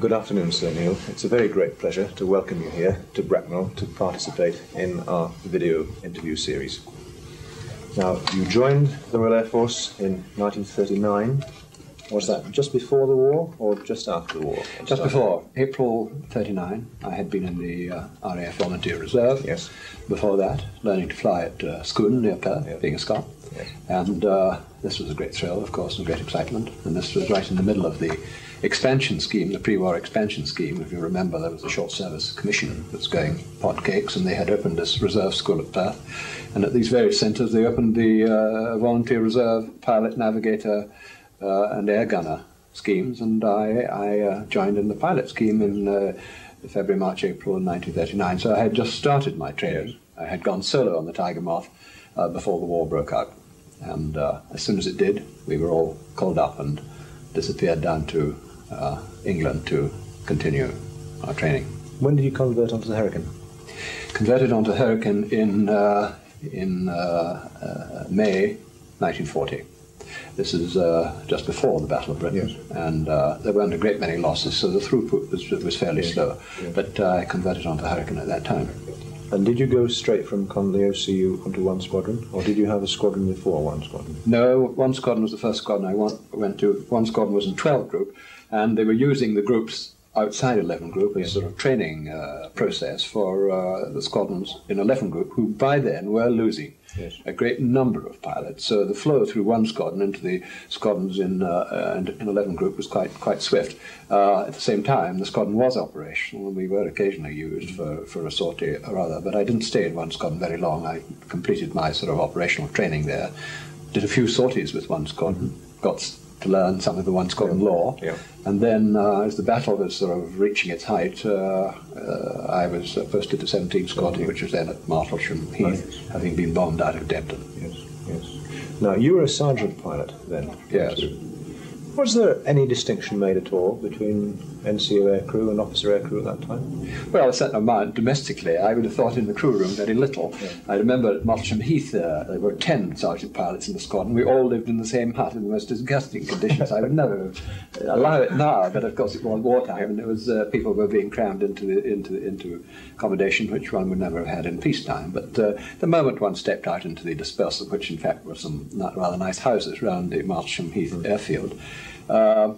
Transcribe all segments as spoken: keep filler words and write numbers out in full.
Good afternoon, Sir Neil. It's a very great pleasure to welcome you here to Bracknell to participate in our video interview series. Now, you joined the Royal Air Force in nineteen thirty-nine. Was that just before the war or just after the war? Just, just before. April thirty-nine, I had been in the uh, R A F Volunteer Reserve. Yes. Before that, learning to fly at uh, Scone near Perth, yes. Being a Scot. Yes. And uh, this was a great thrill, of course, and great excitement. And this was right in the middle of the expansion scheme, the pre-war expansion scheme. If you remember, there was a short service commission that was going potcakes, and they had opened this reserve school at Perth. And at these various centres, they opened the uh, Volunteer Reserve, Pilot, Navigator, Uh, and air gunner schemes, and I, I uh, joined in the pilot scheme in uh, February, March, April in nineteen thirty-nine. So I had just started my training. I had gone solo on the Tiger Moth uh, before the war broke out, and uh, as soon as it did, we were all called up and disappeared down to uh, England to continue our training. When did you convert onto the Hurricane? Converted onto Hurricane in uh, in uh, uh, May nineteen forty. This is uh, just before the Battle of Britain, yes. And uh, there weren't a great many losses, so the throughput was, was fairly yes. slow. Yes. But uh, I converted onto Hurricane at that time. And did you go straight from con the O C U onto One Squadron, or did you have a squadron before One Squadron? No, One Squadron was the first squadron I went to. One Squadron was in twelve group, and they were using the groups outside eleven group as a sort of training uh, process for uh, the squadrons in eleven group, who by then were losing. Yes. A great number of pilots, so the flow through One Squadron into the squadrons in uh, and in eleven group was quite quite swift. Uh, at the same time, the squadron was operational, and we were occasionally used for, for a sortie or other. But I didn't stay in One Squadron very long. I completed my sort of operational training there, did a few sorties with One Squadron, mm-hmm. got to learn some of the One Squadron yeah. law, yeah. and then uh, as the battle was sort of reaching its height, uh, uh, I was uh, posted to seventeenth Squadron, which was then at Martlesham Heath, right. having been bombed out of Debden. Yes, yes. Now, you were a sergeant pilot then? Yes. Was there any distinction made at all between N C O aircrew and officer aircrew at that time? Well, a certain amount. Domestically, I would have thought in the crew room very little. Yeah. I remember at Martlesham Heath, uh, there were ten sergeant pilots in the squadron. We all lived in the same hut in the most disgusting conditions. I would never allow it now, but of course it was wartime, and it was uh, people were being crammed into the, into into accommodation which one would never have had in peacetime. But uh, the moment one stepped out into the dispersal, which in fact were some rather nice houses round the Martlesham Heath mm. airfield. Uh,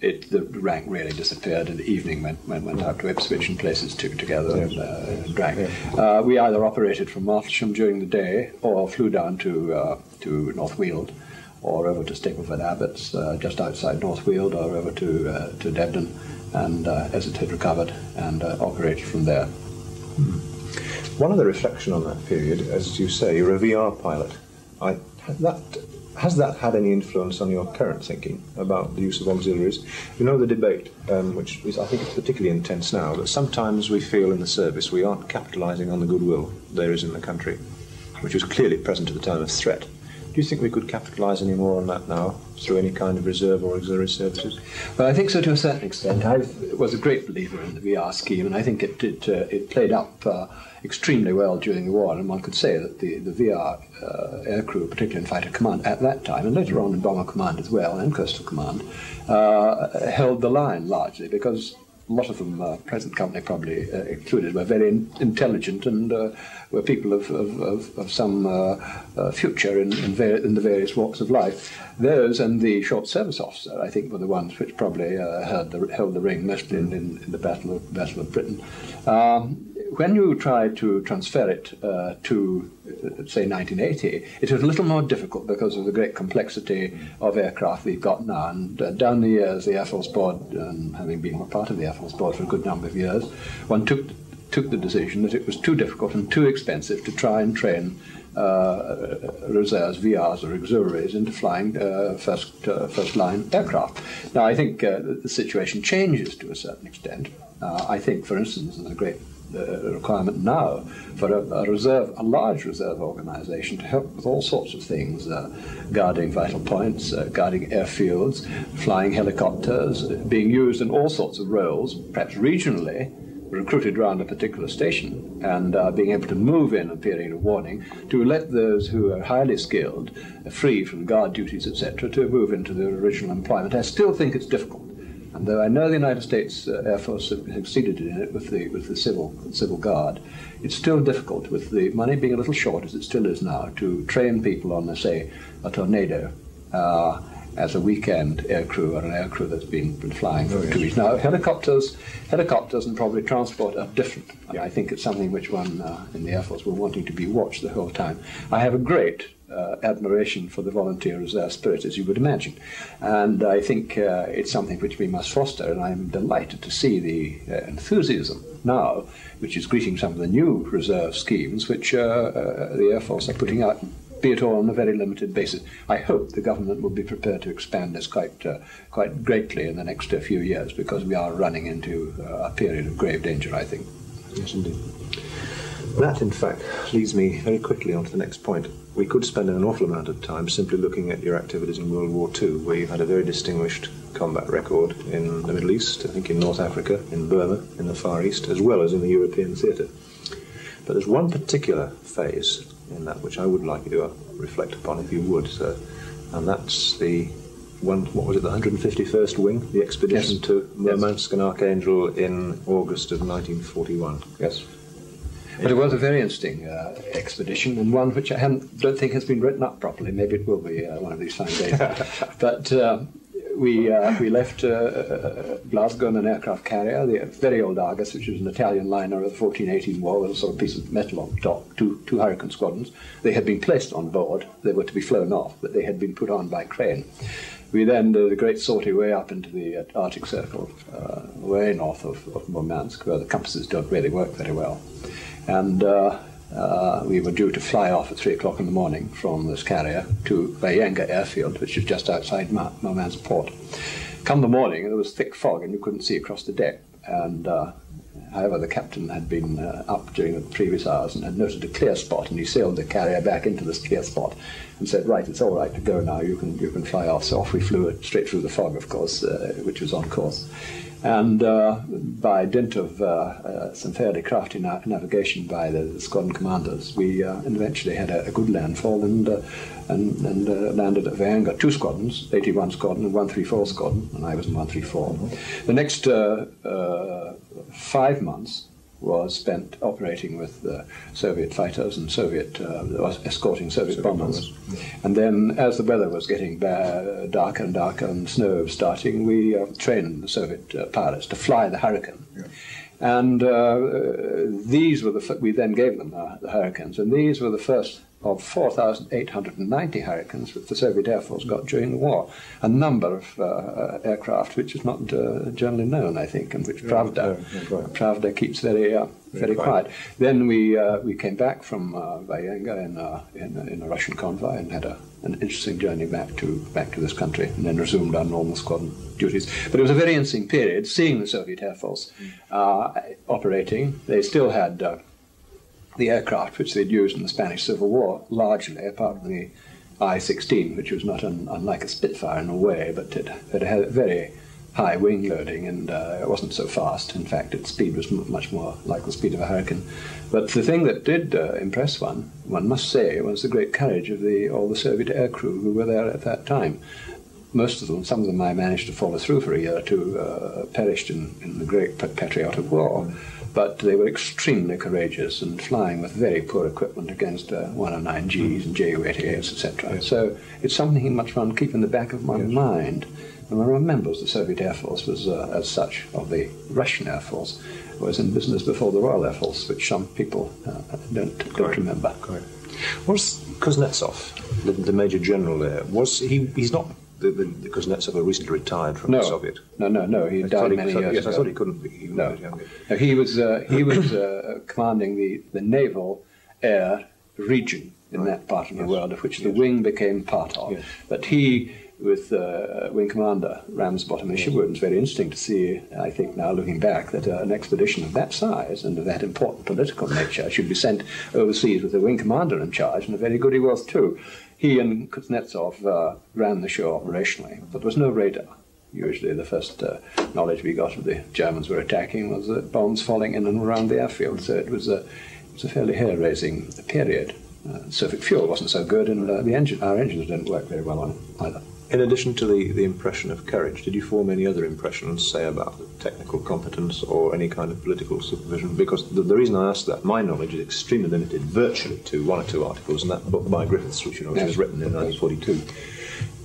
it, the rank really disappeared, and the evening went, went, went out to Ipswich and places too, together yes. and, uh, and drank. Yes. Uh, we either operated from Martlesham during the day, or flew down to uh, to North Weald, or over to Stapleford Abbots, uh, just outside North Weald, or over to uh, to Debden, and uh, as it had recovered, and uh, operated from there. Hmm. One other reflection on that period, as you say, you're a V R pilot. I that. Has that had any influence on your current thinking about the use of auxiliaries? You know, the debate, um, which is, I think is particularly intense now, that sometimes we feel in the service we aren't capitalising on the goodwill there is in the country, which was clearly present at the time of threat. Do you think we could capitalise any more on that now through any kind of reserve or auxiliary services? Well, I think so to a certain extent. I was a great believer in the V R scheme, and I think it, it, uh, it played up Uh, extremely well during the war, and one could say that the, the V R uh, aircrew, particularly in Fighter Command at that time, and later on in Bomber Command as well, and Coastal Command, uh, held the line largely because a lot of them, uh, present company probably uh, included, were very in intelligent and uh, were people of, of, of, of some uh, uh, future in, in, in the various walks of life. Those and the short service officer, I think, were the ones which probably uh, held, the, held the ring, mostly in, in, in the Battle of, Battle of Britain. Um, When you try to transfer it uh, to, uh, say, nineteen eighty, it was a little more difficult because of the great complexity of aircraft we've got now. And uh, down the years, the Air Force Board, um, having been part of the Air Force Board for a good number of years, one took took the decision that it was too difficult and too expensive to try and train Uh, reserves, V Rs or auxiliaries into flying uh, first uh, first line aircraft. Now I think uh, the situation changes to a certain extent. Uh, I think, for instance, there's a great uh, requirement now for a, a reserve, a large reserve organisation to help with all sorts of things: uh, guarding vital points, uh, guarding airfields, flying helicopters, being used in all sorts of roles, perhaps regionally. Recruited round a particular station and uh, being able to move in a period of warning to let those who are highly skilled, free from guard duties, et cetera, to move into their original employment. I still think it's difficult. And though I know the United States uh, Air Force have succeeded in it with the with the civil civil guard, it's still difficult, with the money being a little short as it still is now, to train people on, say, a Tornado uh, as a weekend aircrew or an aircrew that's been, been flying for oh, yes. two weeks. Now, helicopters, helicopters and probably transport are different. Yeah. I think it's something which one uh, in the Air Force were wanting to be watched the whole time. I have a great uh, admiration for the volunteer reserve spirit, as you would imagine. And I think uh, it's something which we must foster, and I'm delighted to see the uh, enthusiasm now, which is greeting some of the new reserve schemes which uh, uh, the Air Force are putting out, be it all on a very limited basis. I hope the government will be prepared to expand this quite uh, quite greatly in the next uh, few years, because we are running into uh, a period of grave danger, I think. Yes, indeed. That, in fact, leads me very quickly on to the next point. We could spend an awful amount of time simply looking at your activities in World War Two, where you had a very distinguished combat record in the Middle East, I think in North Africa, in Burma, in the Far East, as well as in the European theatre. But there's one particular phase in that which I would like you to reflect upon, if you would, sir. And that's the one, what was it, the one hundred fifty-first Wing, the expedition yes. to Murmansk yes. and Archangel in August of nineteen forty-one. Yes. But it was a very interesting uh, expedition, and one which I haven't, don't think has been written up properly. Maybe it will be uh, one of these fine days. But uh, we uh, we left uh, uh, Glasgow in an aircraft carrier, the very old Argus, which was an Italian liner of the fourteen eighteen war, with a sort of piece of metal on top, two, two Hurricane squadrons. They had been placed on board. They were to be flown off, but they had been put on by crane. We then did a great sortie way up into the Arctic Circle, uh, way north of, of Murmansk, where the compasses don't really work very well. And uh, uh, we were due to fly off at three o'clock in the morning from this carrier to Vaenga airfield, which is just outside Murmansk port. Come the morning, there was thick fog, and you couldn't see across the deck. And, uh, however, the captain had been uh, up during the previous hours and had noted a clear spot, and he sailed the carrier back into this clear spot and said, right, it's all right to go now, you can, you can fly off. So off we flew straight through the fog, of course, uh, which was on course. And uh, by dint of uh, uh, some fairly crafty na navigation by the, the squadron commanders, we uh, eventually had a, a good landfall and uh, and, and uh, landed at Vaenga. Two squadrons, eighty-one Squadron and one thirty-four Squadron, and I was in one thirty-four. The next uh, uh, five months was spent operating with uh, Soviet fighters and Soviet uh, escorting Soviet, Soviet bombers. bombers. Yeah. And then, as the weather was getting bad, darker and darker and snow was starting, we uh, trained the Soviet uh, pilots to fly the Hurricane. Yeah. And uh, these were the f we then gave them the, the Hurricanes, and these were the first of four thousand eight hundred ninety Hurricanes which the Soviet Air Force got during the war. A number of uh, aircraft which is not uh, generally known, I think, and which Pravda, Pravda keeps very, uh, very, very quiet. quiet. Then we, uh, we came back from uh, Vaenga in, uh, in, in a Russian convoy and had a, an interesting journey back to, back to this country, and then resumed our normal squadron duties. But it was a very interesting period, seeing the Soviet Air Force uh, operating. They still had... Uh, the aircraft which they'd used in the Spanish Civil War, largely, apart from the I sixteen, which was not un unlike a Spitfire in a way, but it, it had a very high wing loading, and uh, it wasn't so fast. In fact, its speed was m much more like the speed of a hurricane. But the thing that did uh, impress one, one must say, was the great courage of the, all the Soviet aircrew who were there at that time. Most of them, some of them I managed to follow through for a year or two, uh, perished in, in the great patriotic war. But they were extremely courageous and flying with very poor equipment against uh, one oh nine Gs and J U eighty-eights, et cetera. Yes. So it's something much one keep in the back of one's yes. mind. And one remembers the Soviet Air Force was, uh, as such, or the Russian Air Force, was in business before the Royal Air Force, which some people uh, don't, don't Correct. remember. Correct. Was Kuznetsov, the, the Major General there, was he? He's not... The, the, the Kuznetsov recently retired from no, the Soviet. No, no, no. He I died he many years yes, ago. I thought he couldn't be. He, no. no, he was uh, he was uh, commanding the the naval air region in right. that part of yes. the world, of which the yes. wing became part of. Yes. But he, with uh, Wing Commander Ramsbottom and yes. Sherwood, it's very interesting to see. I think now looking back that uh, an expedition of that size and of that important political nature should be sent overseas with a wing commander in charge, and a very good he was too. He and Kuznetsov uh, ran the show operationally, but there was no radar. Usually the first uh, knowledge we got of the Germans were attacking was the bombs falling in and around the airfield, so it was a, it was a fairly hair-raising period. Uh, Soviet fuel wasn't so good, and uh, the engine, our engines didn't work very well on it either. In addition to the, the impression of courage, did you form any other impressions, say, about the technical competence or any kind of political supervision? Because the, the reason I ask that, my knowledge is extremely limited, virtually to one or two articles in that book by Griffiths, which, you know, which was written in nineteen forty-two.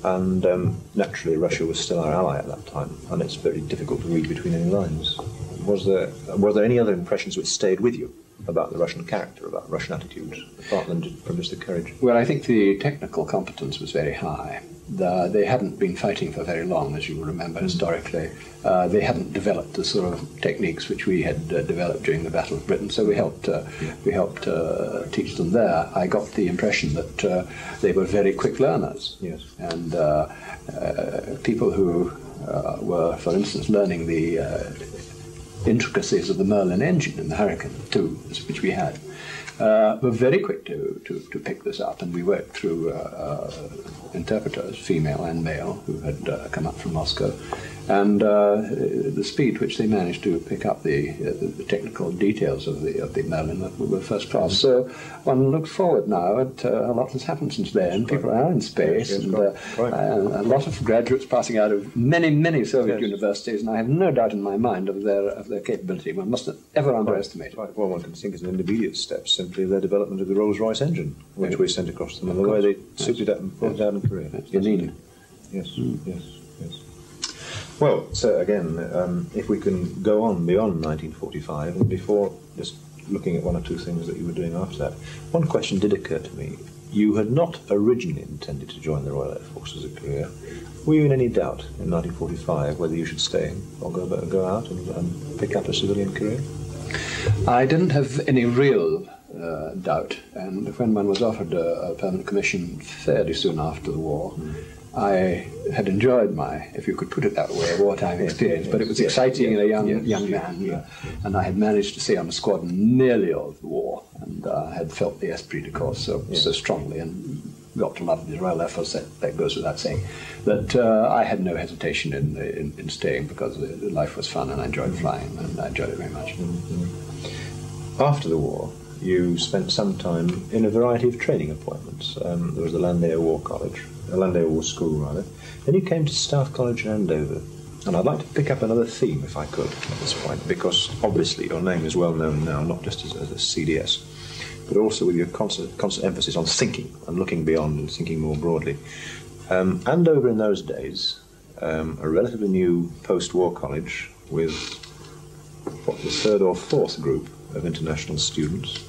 And um, naturally, Russia was still our ally at that time, and it's very difficult to read between any lines. Was there, were there any other impressions which stayed with you about the Russian character, about Russian attitudes, apart than from just the courage? Well, I think the technical competence was very high. The, they hadn't been fighting for very long, as you will remember historically. Uh, they hadn't developed the sort of techniques which we had uh, developed during the Battle of Britain, so we helped uh, yeah. we helped uh, teach them there. I got the impression that uh, they were very quick learners, yes, and uh, uh, people who uh, were, for instance, learning the uh, intricacies of the Merlin engine in the Hurricane too, which we had, uh, were very quick to, to, to pick this up, and we worked through uh, uh, interpreters, female and male, who had uh, come up from Moscow, and uh, the speed which they managed to pick up the, uh, the technical details of the, of the Merlin were first class. So one looks forward now at uh, a lot that's happened since then. People are in space, and uh, a lot of graduates passing out of many, many Soviet yes. universities, and I have no doubt in my mind of their, of their capability. One mustn't ever underestimate it. Right. Well, one can think as an intermediate step, simply their development of the Rolls-Royce engine, which yes. we sent across them, and the way they souped yes. it up and pulled yes. it down in Korea. Yes, indeed. Yes, mm. yes, yes. Well, so again, um, if we can go on beyond nineteen forty-five, and before just looking at one or two things that you were doing after that, one question did occur to me. You had not originally intended to join the Royal Air Force as a career. Were you in any doubt in nineteen forty-five whether you should stay or go, go out and, and pick up a civilian career? I didn't have any real uh, doubt, and when one was offered a, a permanent commission fairly soon after the war, mm. I had enjoyed my, if you could put it that way, wartime experience, but it was exciting in a young yes, young man, yes, yes. and I had managed to stay on a squadron nearly all the war, and I uh, had felt the esprit de corps so, yes. so strongly, and got to love the Royal Air Force, that, that goes without saying, that uh, I had no hesitation in, in, in staying, because the, the life was fun, and I enjoyed flying, and I enjoyed it very much. Mm-hmm. After the war, you spent some time in a variety of training appointments. Um, there was the Landau War College, the Landau War School, rather. Then you came to Staff College in Andover. And I'd like to pick up another theme, if I could, at this point, because obviously your name is well known now, not just as, as a C D S, but also with your constant, constant emphasis on thinking and looking beyond and thinking more broadly. Um, Andover in those days, um, a relatively new post-war college with, what, the third or fourth group of international students.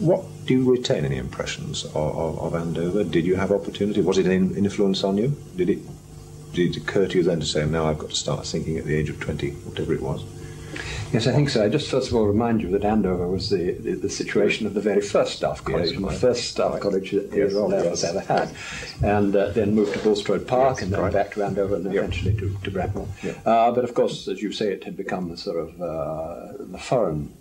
What do you retain any impressions of, of, of Andover? Did you have opportunity? Was it an influence on you? Did it, did it occur to you then to say, now I've got to start thinking at the age of twenty, whatever it was? Yes, I think so. I just first of all remind you that Andover was the, the, the situation of the very first Staff College, yes, right. the first Staff right. College that the Royal Air Force ever had, and uh, then moved to Bulstrode Park yes, and then right. back to Andover and then yep. eventually to, to Bracknell. Yep. Uh, but of course, as you say, it had become the sort of uh, the foreign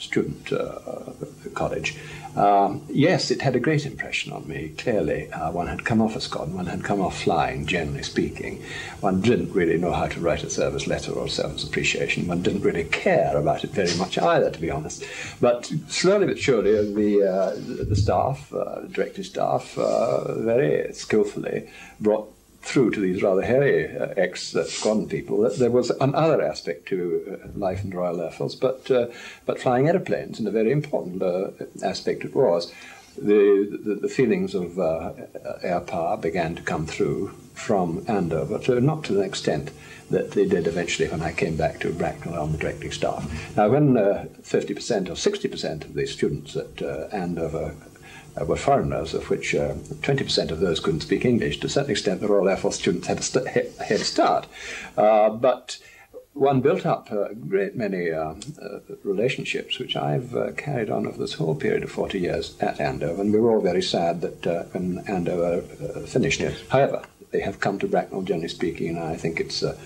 student uh, college. Um, yes, it had a great impression on me, clearly. Uh, one had come off a squadron, one had come off flying, generally speaking. One didn't really know how to write a service letter or service appreciation. One didn't really care about it very much either, to be honest. But slowly but surely, the, uh, the staff, uh, the directory staff, uh, very skillfully brought through to these rather hairy uh, ex-squadron people, that there was another aspect to uh, life in the Royal Air Force, but, uh, but flying aeroplanes, and a very important uh, aspect it was. The, the, the feelings of uh, air power began to come through from Andover, so not to the extent that they did eventually when I came back to Bracknell on the directing staff. Now, when uh, fifty percent or sixty percent of the students at uh, Andover were foreigners, of which uh, twenty percent of those couldn't speak English. To a certain extent, the Royal Air Force students had a st head start. Uh, but one built up a great many uh, uh, relationships, which I've uh, carried on over this whole period of forty years at Andover, and we were all very sad that uh, when Andover uh, finished. Yes. However, they have come to Bracknell, generally speaking, and I think it's uh,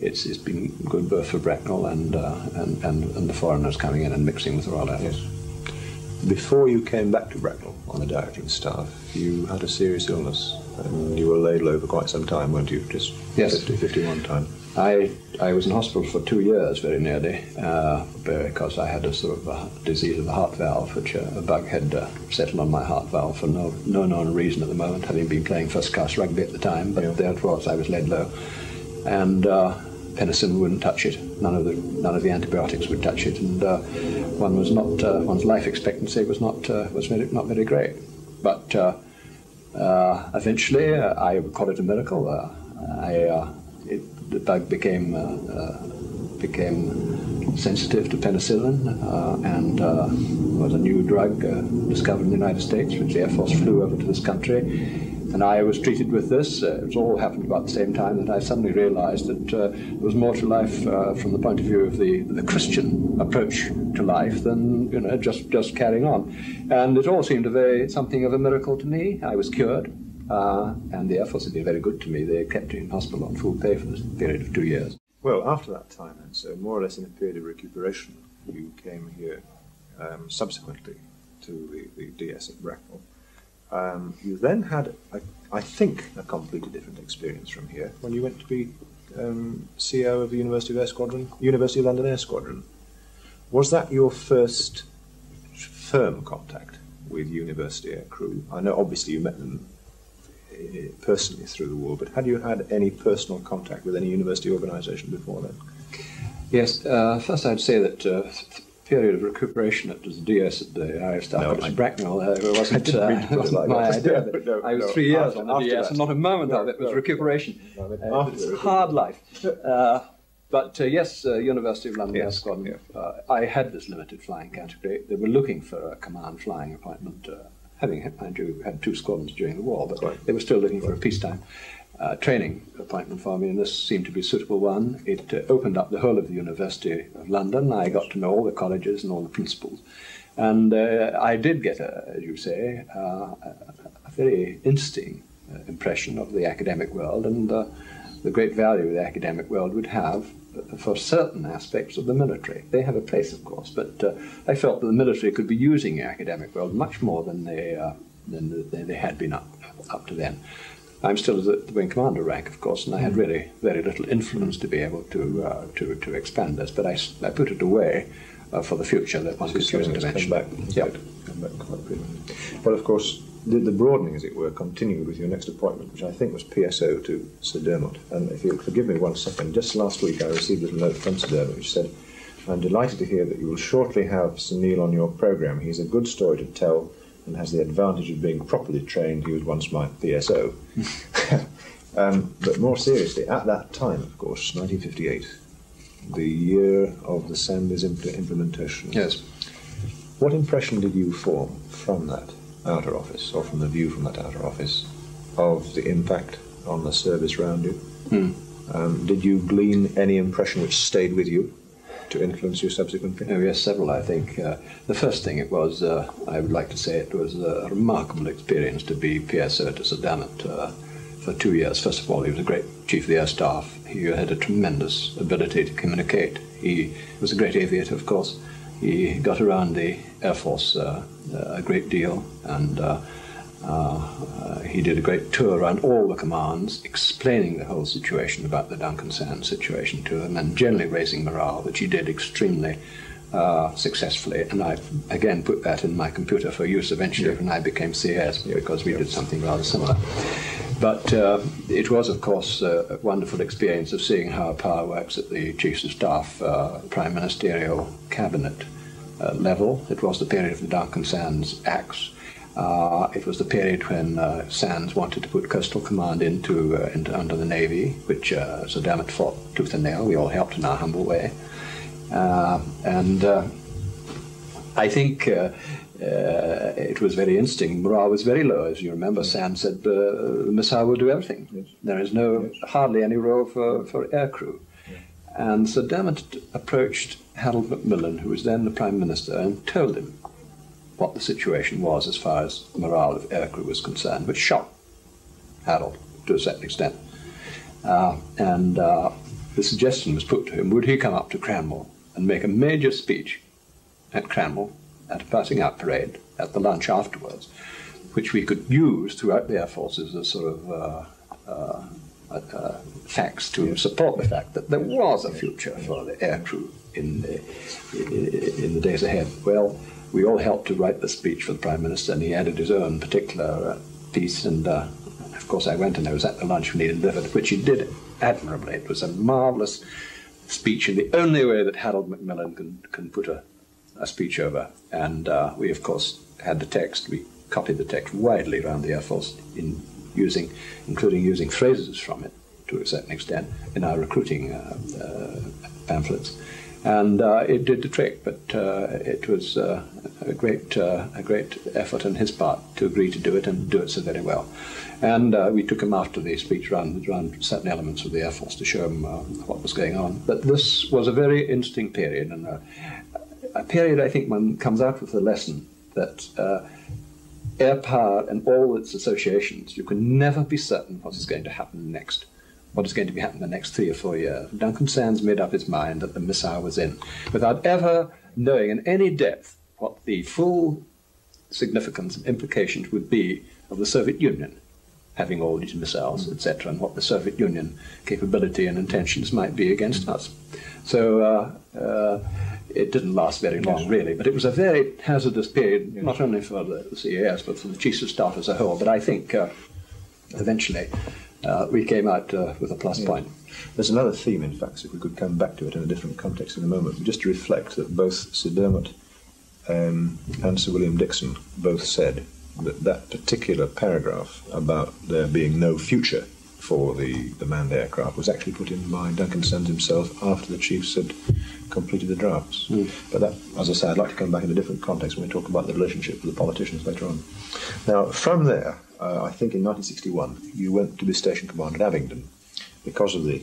It's, it's been good birth for Bracknell and, uh, and, and, and the foreigners coming in and mixing with the Royal Air Force. Yes. Before you came back to Bracknell on the directing staff, you had a serious illness, and you were laid low for quite some time, weren't you? Just yes. fifty, fifty-one time. I, I was in hospital for two years very nearly uh, because I had a sort of a disease of the heart valve, which uh, a bug had uh, settled on my heart valve for no, no known reason at the moment, having been playing first-class rugby at the time, but yeah. there it was, I was laid low. And uh, penicillin wouldn't touch it, none of the, none of the antibiotics would touch it, and uh, one was not, uh, one's life expectancy was not, uh, was very, not very great. But uh, uh, eventually, uh, I would call it a miracle, uh, I... Uh, it, the bug became uh, uh, became sensitive to penicillin uh, and uh, was a new drug uh, discovered in the United States, which the Air Force flew over to this country. And I was treated with this. Uh, it all happened about the same time that I suddenly realized that uh, there was more to life uh, from the point of view of the, the Christian approach to life than you know just, just carrying on. And it all seemed a very, something of a miracle to me. I was cured. Uh, and the Air Force had been very good to me. They kept me in hospital on full pay for this period of two years. Well, after that time, and so more or less in a period of recuperation, you came here um, subsequently to the, the D S at Bracknell. Um, you then had, a, I think, a completely different experience from here when you went to be um, C O of the University of Air Squadron, University of London Air Squadron. Was that your first firm contact with university air crew? I know, obviously, you met them personally through the war, but had you had any personal contact with any university organisation before then? Yes, uh, first I'd say that uh, the period of recuperation at the D S at the Irish Staff College at Bracknell uh, wasn't, uh, really wasn't like my that. idea. But no, I was no, three years after, on the D S, and not a moment no, of it was no, recuperation. No, I mean, uh, it's a hard life. Uh, But uh, yes, uh, University of London Air yes, Squadron, yeah. uh, I had this limited flying category. They were looking for a command flying appointment. Uh, Having had, mind you, had two squadrons during the war, but right. they were still looking right. for a peacetime uh, training appointment for me, and this seemed to be a suitable one. It uh, opened up the whole of the University of London. I got to know all the colleges and all the principals, and uh, I did get, a, as you say, uh, a very interesting uh, impression of the academic world and uh, the great value the academic world would have for certain aspects of the military. They have a place, of course, but uh, I felt that the military could be using the academic world much more than they, uh, than they, they had been up, up to then. I'm still at the wing commander rank, of course, and I had really very little influence to be able to, uh, to, to expand this, but I, I put it away uh, for the future that one could use to mention. Back. Yep. Come back quite a but, of course, the, the broadening, as it were, continued with your next appointment, which I think was P S O to Sir Dermot. And if you'll forgive me one second, just last week I received a note from Sir Dermot which said, "I'm delighted to hear that you will shortly have Sir Neil on your programme. He's a good story to tell and has the advantage of being properly trained. He was once my P S O." um, but more seriously, at that time, of course, nineteen fifty-eight, the year of the Sambi's impl implementation. Yes. What impression did you form from that outer office, or from the view from that outer office, of the impact on the service round you? Mm. Um, did you glean any impression which stayed with you to influence you subsequently? Oh, yes, several, I think. Uh, the first thing it was, uh, I would like to say, it was a remarkable experience to be P S O to Sir Dermot uh, for two years. First of all, he was a great Chief of the Air Staff. He had a tremendous ability to communicate. He was a great aviator, of course. He got around the Air Force uh, a great deal, and uh, uh, he did a great tour around all the commands, explaining the whole situation about the Duncan Sands situation to them, and generally raising morale, which he did extremely uh, successfully. And I, again, put that in my computer for use eventually yeah. when I became C A S, because we did something rather similar. But uh, it was, of course, a wonderful experience of seeing how power works at the Chiefs of Staff, uh, Prime Ministerial Cabinet uh, level. It was the period of the Duncan Sands Acts. Uh, it was the period when uh, Sands wanted to put Coastal Command into, uh, into under the Navy, which uh, Sir Dermot fought tooth and nail. We all helped in our humble way. Uh, and uh, I think... Uh, Uh, it was very interesting. Morale was very low, as you remember. Yes. Sam said, uh, "Missile will do everything. Yes. There is no yes. hardly any role for, for aircrew." Yes. And Sir Dermot approached Harold Macmillan, who was then the Prime Minister, and told him what the situation was as far as morale of aircrew was concerned, which shocked Harold to a certain extent. Uh, and uh, the suggestion was put to him: would he come up to Cranwell and make a major speech at Cranwell? At a passing out parade, at the lunch afterwards, which we could use throughout the Air Force as a sort of uh, uh, uh, facts to support the fact that there was a future for the air crew in the, in the days ahead. Well, we all helped to write the speech for the Prime Minister, and he added his own particular uh, piece, and uh, of course I went and I was at the lunch when he delivered, which he did admirably. It was a marvellous speech in the only way that Harold Macmillan can, can put a, a speech over, and uh, we of course had the text, we copied the text widely around the Air Force, in using, including using phrases from it to a certain extent in our recruiting uh, uh, pamphlets, and uh, it did the trick. But uh, it was uh, a great uh, a great effort on his part to agree to do it and do it so very well. And uh, we took him after the speech round around certain elements of the Air Force to show him uh, what was going on. But this was a very interesting period, and a, a period I think one comes out with the lesson that uh, air power and all its associations, you can never be certain what is going to happen next, what is going to be happening in the next three or four years. Duncan Sands made up his mind that the missile was in, without ever knowing in any depth what the full significance and implications would be of the Soviet Union having all these missiles, et cetera, and what the Soviet Union capability and intentions might be against us. So uh, uh, it didn't last very long, really, but it was a very hazardous period, yes, not only for the C A S, but for the Chiefs of Staff as a whole. But I think uh, eventually uh, we came out uh, with a plus yeah. point. There's another theme, in fact, if we could come back to it in a different context in a moment, just to reflect that both Sir Dermot um, and Sir William Dixon both said that that particular paragraph about there being no future for the, the manned aircraft was actually put in by Duncan Sands himself after the Chiefs had completed the drafts. Mm. But that, as I say, I'd like to come back in a different context when we talk about the relationship with the politicians later on. Now, from there, uh, I think in nineteen sixty-one, you went to be station command at Abingdon because of the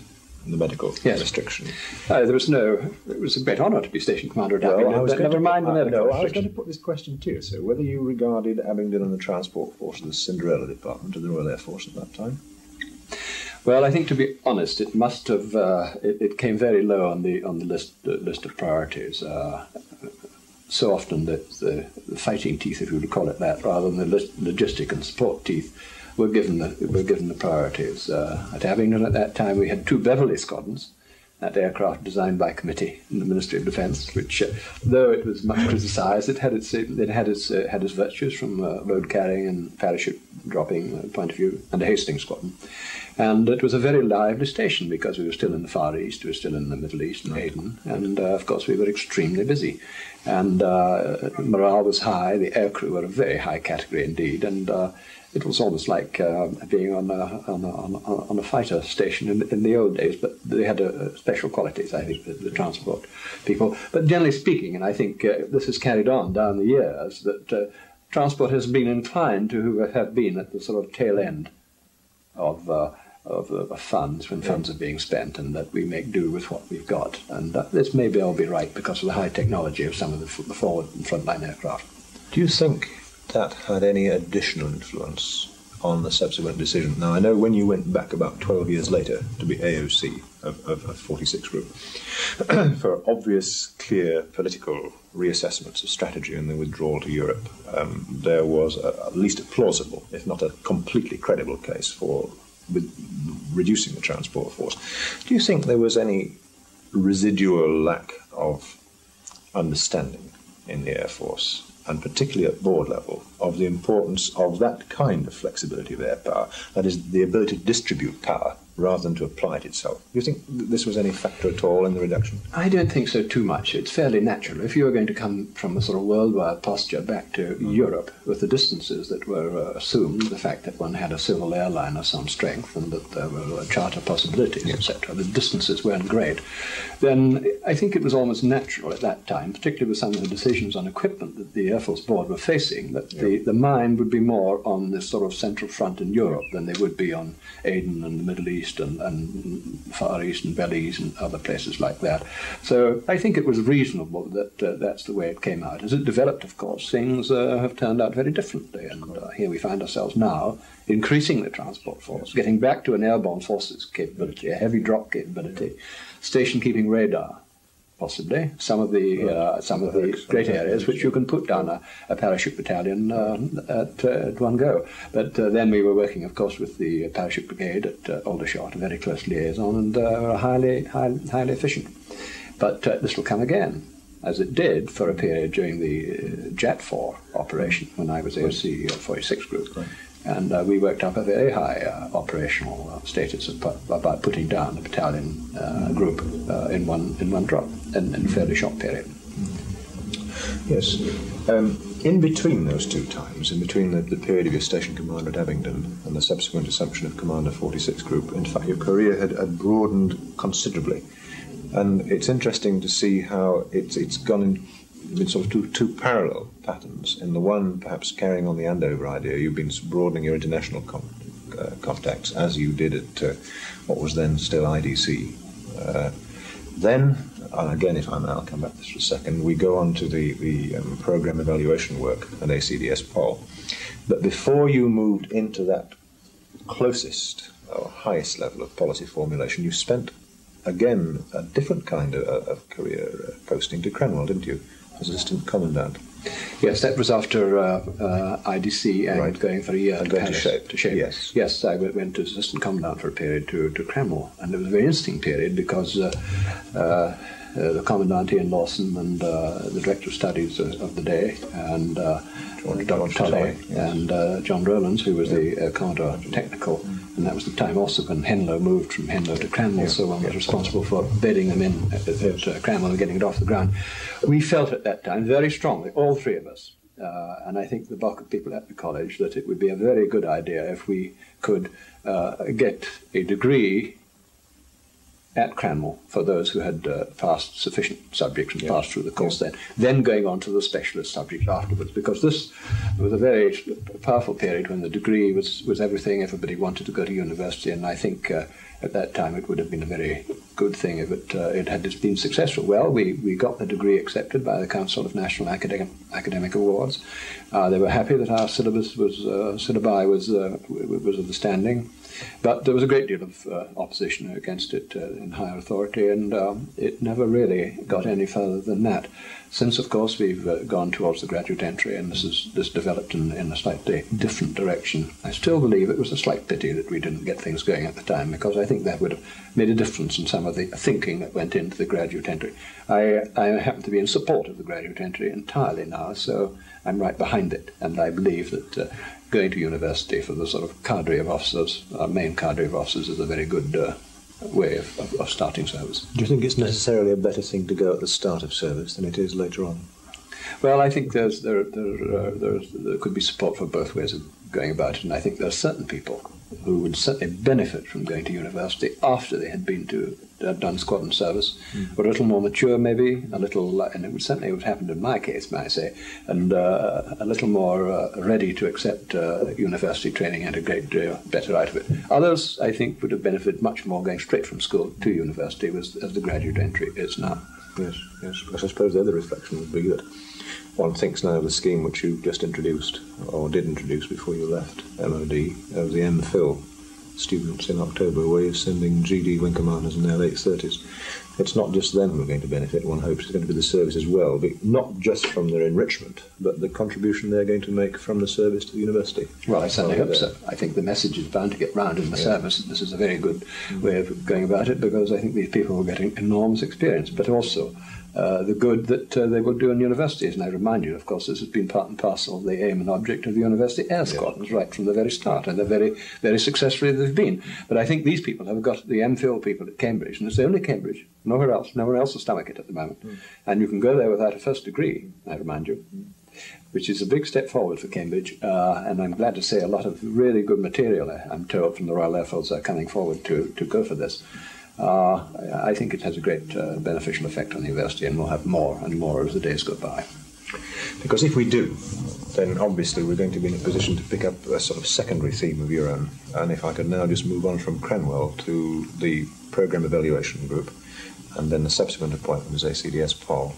the medical yes. restriction. Uh, there was no, it was a great honour to be station commander at well, Abingdon, I was but never to, mind the medical no, restriction. I was going to put this question to you, so whether you regarded Abingdon and the Transport Force as the Cinderella Department of the Royal Air Force at that time? Well, I think, to be honest, it must have, uh, it, it came very low on the on the list, uh, list of priorities. Uh, so often the, the, the fighting teeth, if you would call it that, rather than the logistic and support teeth, were given the, were given the priorities. Uh, at Abingdon at that time we had two Beverley squadrons, that aircraft designed by committee in the Ministry of Defence, which, uh, though it was much criticised, it had its, it had its, uh, had its virtues from uh, load carrying and parachute dropping point of view, and a Hastings squadron. And it was a very lively station because we were still in the Far East, we were still in the Middle East, in right. Aden, and uh, of course we were extremely busy. And uh, morale was high, the aircrew were a very high category indeed, and uh, it was almost like uh, being on a, on, a, on a fighter station in, in the old days, but they had a, a special qualities, I think, the, the transport people. But generally speaking, and I think uh, this has carried on down the years, that uh, transport has been inclined to have been at the sort of tail end of uh, of, of funds, when yeah. funds are being spent, and that we make do with what we've got. And uh, this may be all be right because of the high technology of some of the, the forward and frontline aircraft. Do you think that had any additional influence on the subsequent decision? Now, I know when you went back about twelve years later to be A O C of, of, of forty-six group, for obvious, clear political reassessments of strategy and the withdrawal to Europe, um, there was a, at least a plausible, if not a completely credible case for with reducing the transport force. Do you think there was any residual lack of understanding in the Air Force, and particularly at board level, of the importance of that kind of flexibility of air power, that is, the ability to distribute power rather than to apply it itself? Do you think this was any factor at all in the reduction? I don't think so too much. It's fairly natural. If you were going to come from a sort of worldwide posture back to mm. Europe, with the distances that were uh, assumed, the fact that one had a civil airline of some strength and that there were uh, charter possibilities, yes. et cetera, the distances weren't great, then I think it was almost natural at that time, particularly with some of the decisions on equipment that the Air Force Board were facing, that yeah. the, the mind would be more on this sort of central front in Europe than they would be on Aden and the Middle East And, and Far East and Belize and other places like that. So I think it was reasonable that uh, that's the way it came out. As it developed, of course, things uh, have turned out very differently, and uh, here we find ourselves now increasing the transport force, getting back to an airborne forces capability, a heavy drop capability, station-keeping radar possibly, some of the uh, some of the great areas which you can put down a, a parachute battalion uh, at, uh, at one go. But uh, then we were working, of course, with the parachute brigade at uh, Aldershot, a very close liaison, and uh, were highly, highly, highly efficient. But uh, this will come again, as it did for a period during the uh, J A T four operation when I was A O C of forty-six group. Right. And uh, we worked up a very high uh, operational uh, status by putting down a battalion uh, group uh, in one in one drop in, in a fairly short period. Yes. Um, in between those two times, in between the, the period of your station commander at Abingdon and the subsequent assumption of command of forty-six group, in fact, your career had, had broadened considerably. And it's interesting to see how it's it's gone in. Been sort of two, two parallel patterns. In the one, perhaps carrying on the Andover idea, you've been broadening your international con uh, contacts, as you did at uh, what was then still I D C. Uh, then, and again, if I may, I'll come back to this for a second, we go on to the, the um, program evaluation work and A C D S poll. But before you moved into that closest or highest level of policy formulation, you spent, again, a different kind of, of career uh, posting to Cranwell, didn't you? Assistant Commandant. Yes, that was after uh, uh, I D C and right. going for a year and to, going to shape. To shape. Yes. yes, I went to Assistant Commandant for a period to, to Cranwell, and it was a very interesting period because uh, uh, uh, the Commandant Ian Lawson and uh, the Director of Studies of, of the day, and uh, George, Doctor Tully, yes. and uh, John Rowlands, who was yeah. the uh, Commander of Technical, mm. and that was the time also when Henlow moved from Henlow to Cranwell, yeah. so one was yeah. responsible for bedding them in at, at uh, Cranwell and getting it off the ground. We felt at that time very strongly, all three of us, uh, and I think the bulk of people at the college, that it would be a very good idea if we could uh, get a degree at Cranwell for those who had uh, passed sufficient subjects and yeah. passed through the course yeah. then, then going on to the specialist subject afterwards, because this was a very powerful period when the degree was, was everything. Everybody wanted to go to university, and I think uh, at that time it would have been a very good thing if it, uh, it had been successful. Well, we, we got the degree accepted by the Council of National Academic, Academic Awards. Uh, they were happy that our syllabus was, uh, syllabi was, uh, was of the standing. But there was a great deal of uh, opposition against it uh, in higher authority, and um, it never really got any further than that. Since, of course, we've uh, gone towards the graduate entry, and this is this developed in, in a slightly different direction. I still believe it was a slight pity that we didn't get things going at the time, because I think that would have made a difference in some of the thinking that went into the graduate entry. I, I happen to be in support of the graduate entry entirely now, so I'm right behind it, and I believe that uh, going to university for the sort of cadre of officers, our main cadre of officers, is a very good uh, way of, of, of starting service. Do you think it's necessarily a better thing to go at the start of service than it is later on? Well, I think there's, there, there, uh, there's, there could be support for both ways of going about it, and I think there are certain people who would certainly benefit from going to university after they had been to had done squadron service, mm. or a little more mature maybe, a little, and it would certainly would happen in my case, may I say, and uh, a little more uh, ready to accept uh, university training and a great deal better out of it. Others, I think, would have benefited much more going straight from school to university, as, as the graduate entry is now. Yes, yes, because I suppose the other reflection would be that one thinks now of the scheme which you just introduced, or did introduce before you left M O D, of the MPhil students in October, where you're sending G D wing commanders in their late thirties. It's not just them who are going to benefit, one hopes it's going to be the service as well, but not just from their enrichment, but the contribution they're going to make from the service to the university. Well, I certainly hope so. I think the message is bound to get round in the yeah. service. This is a very good mm-hmm. way of going about it, because I think these people are getting enormous experience, but also Uh, the good that uh, they will do in universities. And I remind you, of course, this has been part and parcel of the aim and object of the university air squadrons yeah. right from the very start, and they're very, very successfully they've been. But I think these people have got the MPhil people at Cambridge, and it's only Cambridge, nowhere else, nowhere else to stomach it at the moment. Mm. And you can go there without a first degree, I remind you, mm. which is a big step forward for Cambridge, uh, and I'm glad to say a lot of really good material, I'm told, from the Royal Air Force are coming forward to, to go for this. Uh, I think it has a great uh, beneficial effect on the university, and we'll have more and more as the days go by. Because if we do, then obviously we're going to be in a position to pick up a sort of secondary theme of your own. And if I could now just move on from Cranwell to the Programme Evaluation Group, and then the subsequent appointment as A C D S Poll.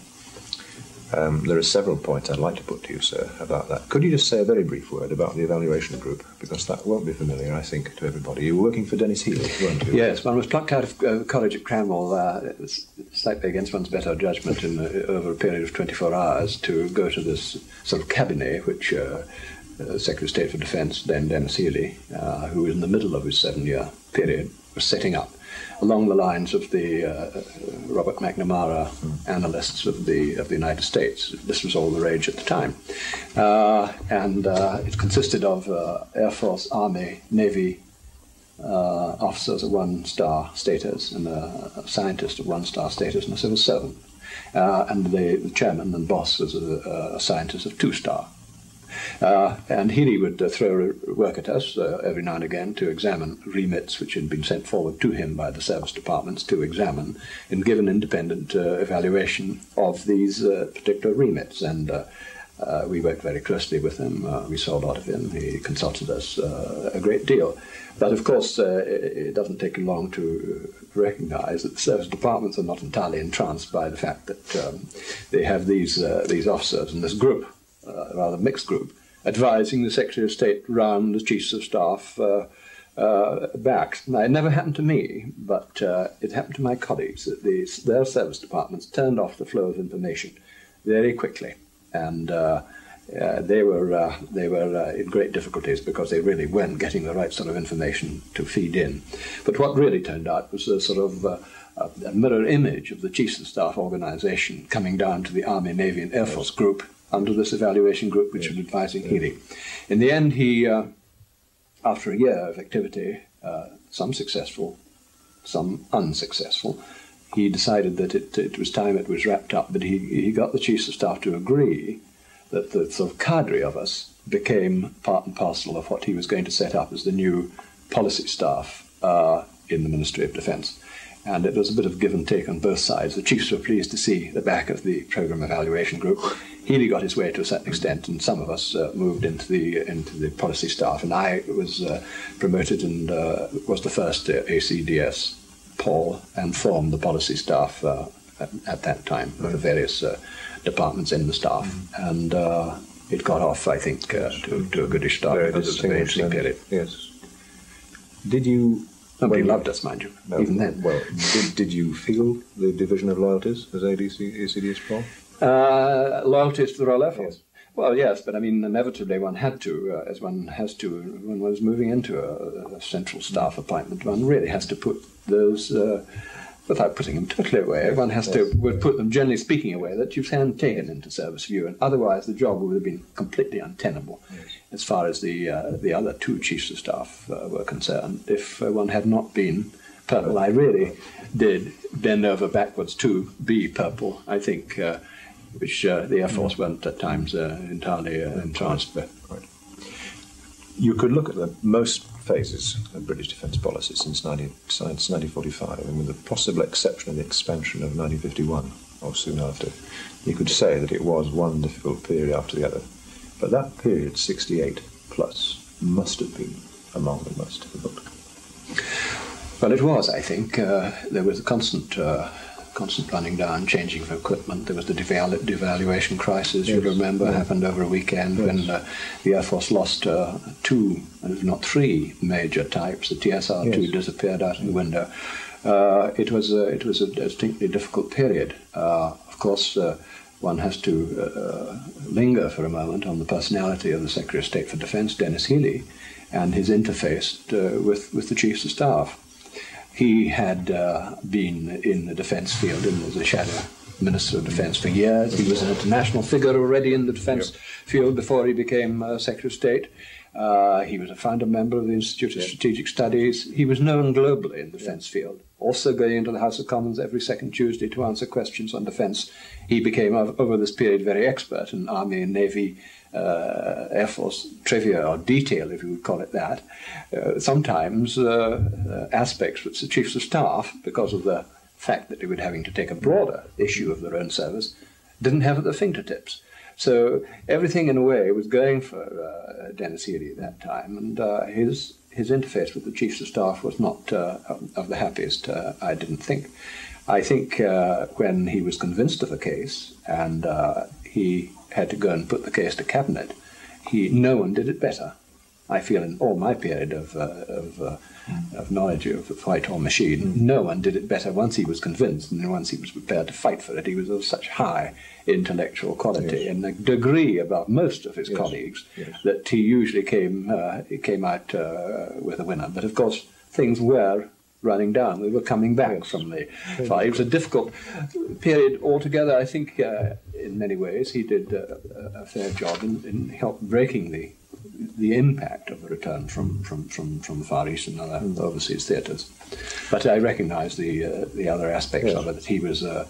Um, there are several points I'd like to put to you, sir, about that. Could you just say a very brief word about the evaluation group? Because that won't be familiar, I think, to everybody. You were working for Denis Healy, weren't you? Yes, one was plucked out of uh, college at Cranwell, uh, slightly against one's better judgment, in, uh, over a period of twenty-four hours to go to this sort of cabinet, which uh, uh, Secretary of State for Defence, then Denis Healy, uh, who was in the middle of his seven-year period, was setting up, along the lines of the uh, Robert McNamara mm. analysts of the of the United States. This was all the rage at the time. Uh, and uh, it consisted of uh, Air Force, Army, Navy uh, officers of one-star status, and a, a scientist of one-star status, and a civil servant. Uh, and the, the chairman and boss was a, a scientist of two-star. Uh, and Healy would uh, throw work at us uh, every now and again to examine remits which had been sent forward to him by the service departments to examine and give an independent uh, evaluation of these uh, particular remits. And uh, uh, we worked very closely with him. Uh, we saw a lot of him. He consulted us uh, a great deal. But, of course, uh, it doesn't take long to recognise that the service departments are not entirely entranced by the fact that um, they have these, uh, these officers and this group, Uh, rather mixed group, advising the Secretary of State round the Chiefs of Staff uh, uh, back. Now, it never happened to me, but uh, it happened to my colleagues, that the, their service departments turned off the flow of information very quickly, and uh, uh, they were, uh, they were uh, in great difficulties because they really weren't getting the right sort of information to feed in. But what really turned out was a sort of uh, a mirror image of the Chiefs of Staff organisation coming down to the Army, Navy and Air Force group under this evaluation group, which yes. was advising yes. Healy. In the end, he, uh, after a year of activity, uh, some successful, some unsuccessful, he decided that it, it was time it was wrapped up, but he, he got the Chiefs of Staff to agree that the sort of cadre of us became part and parcel of what he was going to set up as the new policy staff uh, in the Ministry of Defence. And it was a bit of give and take on both sides. The chiefs were pleased to see the back of the programme evaluation group. Healy got his way to a certain extent, and some of us uh, moved into the into the policy staff. And I was uh, promoted and uh, was the first uh, A C D S Paul, and formed the policy staff uh, at, at that time with the various uh, departments in the staff. Mm-hmm. And uh, it got off, I think, uh, to, to a goodish start. Very interesting period. Yes. Did you... Nobody well, loved us, mind you, no, even then. Well, did, did you feel the division of loyalties as A D C, A C D S Paul? Uh, loyalties to the Royal Air Force? Yes. Well, yes, but I mean, inevitably one had to, uh, as one has to, when one's moving into a, a central staff appointment, one really has to put those, uh, without putting them totally away, yes, one has yes, to yes. would put them, generally speaking, away, that you've taken into service for you, and otherwise the job would have been completely untenable. Yes. As far as the uh, the other two chiefs of staff uh, were concerned, if uh, one had not been purple, I really did bend over backwards to be purple, I think, uh, which uh, the Air Force weren't at times uh, entirely uh, entranced. But you could look at the most phases of British defence policy since, nineteen forty-five, and with the possible exception of the expansion of nineteen fifty-one, or soon after, you could say that it was one difficult period after the other. But that period, sixty-eight plus, must have been among the most difficult. Well, it was, I think. Uh, there was a constant, uh, constant running down, changing of equipment. There was the devalu devaluation crisis, yes. you remember, yes. happened over a weekend yes. when uh, the Air Force lost uh, two, if not three, major types. The T S R two yes. disappeared out of the window. Uh, it was, uh, it was a distinctly difficult period. Uh, of course, uh, one has to uh, linger for a moment on the personality of the Secretary of State for Defence, Denis Healy, and his interface uh, with, with the Chiefs of Staff. He had uh, been in the defence field and was a shadow Minister of Defence for years. He was an international figure already in the defence yep. field before he became uh, Secretary of State. Uh, he was a founder member of the Institute of yep. Strategic Studies. He was known globally in the defence field. Also going into the House of Commons every second Tuesday to answer questions on defence. He became, over this period, very expert in Army and Navy, uh, Air Force trivia, or detail, if you would call it that. Uh, sometimes uh, uh, aspects which the Chiefs of Staff, because of the fact that they were having to take a broader issue of their own service, didn't have at their fingertips. So everything, in a way, was going for uh, Denis Healy at that time, and uh, his... his interface with the Chiefs of Staff was not uh, of the happiest, uh, I didn't think. I think uh, when he was convinced of a case, and uh, he had to go and put the case to cabinet. He, no one did it better, I feel, in all my period of, uh, of, uh, mm. of knowledge of the fight or machine. Mm. No one did it better once he was convinced, and then once he was prepared to fight for it. He was of such high intellectual quality yes. and a degree above most of his yes. colleagues yes. that he usually came, uh, he came out uh, with a winner. But, of course, things were running down. We were coming back yes. from the fight. It was a difficult period altogether. I think uh, in many ways he did uh, a fair job in, in help breaking the the impact of the return from from from, from the Far East and other mm. overseas theatres. But I recognise the uh, the other aspects yes. of it. That he was uh,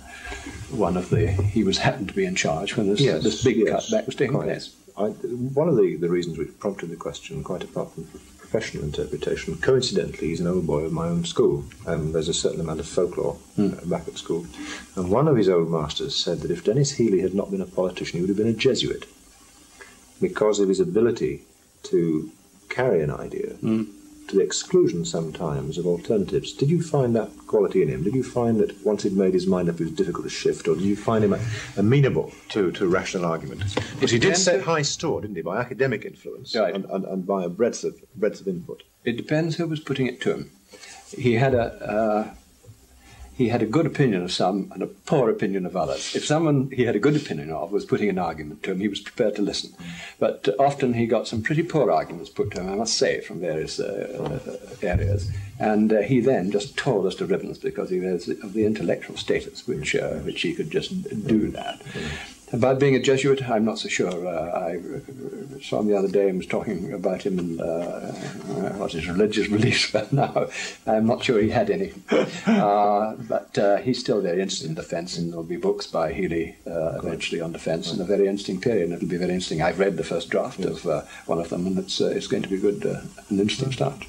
one of the he was happened to be in charge when this yes. this big yes. cutback was taking quite. place. I, one of the, the reasons which prompted the question, quite apart from professional interpretation, coincidentally, he's an old boy of my own school, and there's a certain amount of folklore mm. back at school. And one of his old masters said that if Denis Healy had not been a politician, he would have been a Jesuit, because of his ability to carry an idea mm. to the exclusion sometimes of alternatives. Did you find that quality in him? Did you find that once he'd made his mind up, it was difficult to shift, or did you find him amenable to, to rational argument? Because he did set high store, didn't he, by academic influence right. and, and, and by a breadth of, breadth of input. It depends who was putting it to him. He had a... Uh, he had a good opinion of some and a poor opinion of others. If someone he had a good opinion of was putting an argument to him, he was prepared to listen. But often he got some pretty poor arguments put to him, I must say, from various uh, areas. And uh, he then just tore us to ribbons because he was of the intellectual status, which, uh, which he could just do that. About being a Jesuit, I'm not so sure. Uh, I saw him the other day and was talking about him and uh, what his religious beliefs were now. I'm not sure he had any. Uh, but uh, he's still very interested in defence, and there'll be books by Healy uh, eventually on defence, and a very interesting period. And it'll be very interesting. I've read the first draft yes. of uh, one of them, and it's, uh, it's going to be good uh, an interesting start.